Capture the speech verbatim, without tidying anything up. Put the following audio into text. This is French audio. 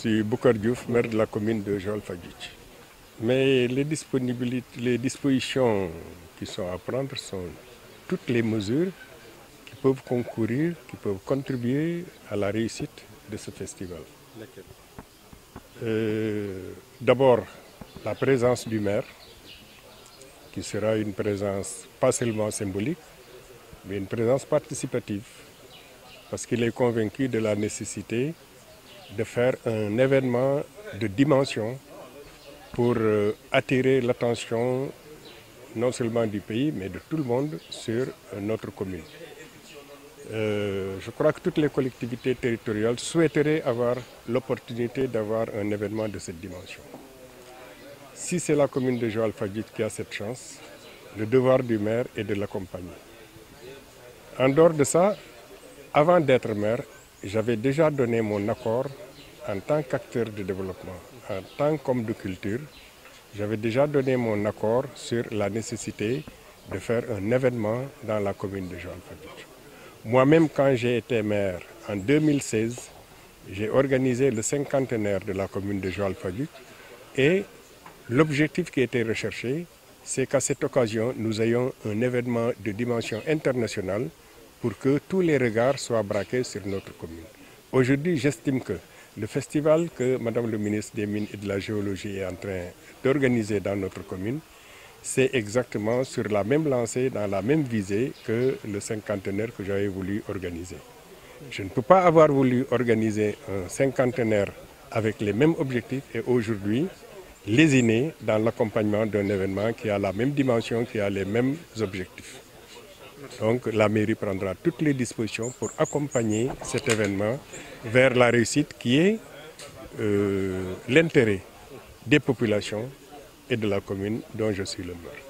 suis Boucar Diouf, maire de la commune de Joal-Fadiouth. Mais les, disponibilités, les dispositions qui sont à prendre sont toutes les mesures qui peuvent concourir, qui peuvent contribuer à la réussite de ce festival. Euh, D'abord, la présence du maire, qui sera une présence pas seulement symbolique, mais une présence participative, parce qu'il est convaincu de la nécessité de faire un événement de dimension pour euh, attirer l'attention non seulement du pays, mais de tout le monde sur euh, notre commune. Euh, je crois que toutes les collectivités territoriales souhaiteraient avoir l'opportunité d'avoir un événement de cette dimension. Si c'est la commune de Joal-Fadiouth qui a cette chance, le devoir du maire est de l'accompagner. En dehors de ça, avant d'être maire, j'avais déjà donné mon accord en tant qu'acteur de développement, en tant qu'homme de culture. J'avais déjà donné mon accord sur la nécessité de faire un événement dans la commune de Joal-Fadiouth. Moi-même, quand j'ai été maire en deux mille seize, j'ai organisé le cinquantenaire de la commune de Joal-Fadiouth et l'objectif qui était recherché, c'est qu'à cette occasion, nous ayons un événement de dimension internationale pour que tous les regards soient braqués sur notre commune. Aujourd'hui, j'estime que le festival que Madame le ministre des Mines et de la Géologie est en train d'organiser dans notre commune, c'est exactement sur la même lancée, dans la même visée que le cinquantenaire que j'avais voulu organiser. Je ne peux pas avoir voulu organiser un cinquantenaire avec les mêmes objectifs et aujourd'hui, lésiner dans l'accompagnement d'un événement qui a la même dimension, qui a les mêmes objectifs. Donc la mairie prendra toutes les dispositions pour accompagner cet événement vers la réussite qui est euh, l'intérêt des populations et de la commune dont je suis le maire.